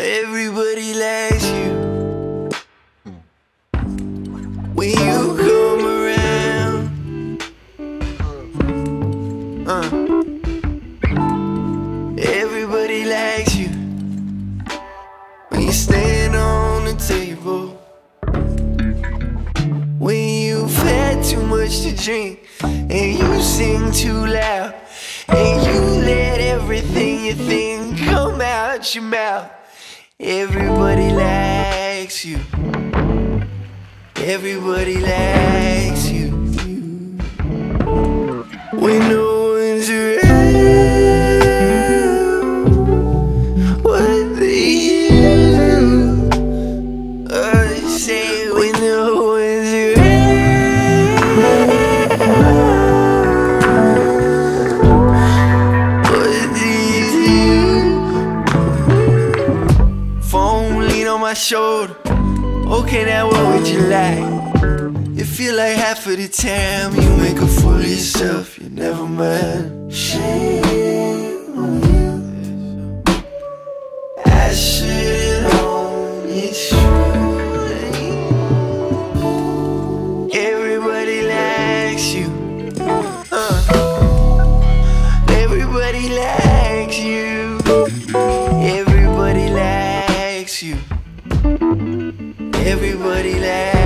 Everybody likes you when you come around. Everybody likes you when you stand on the table, when you've had too much to drink and you sing too loud, and you let everything you think come out your mouth. Everybody likes you. Everybody likes you. When no one's around, what do you do? Say when no one's around, what do you do? My shoulder, okay, now what would you like? You feel like half of the time you make a fool of yourself, you never mind. Shame on you. I should've known it's true. Everybody likes you. Everybody likes you. Everybody likes you. Everybody laughs.